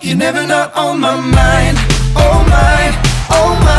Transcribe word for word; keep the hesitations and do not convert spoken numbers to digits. You're never not on my mind, oh my, oh my.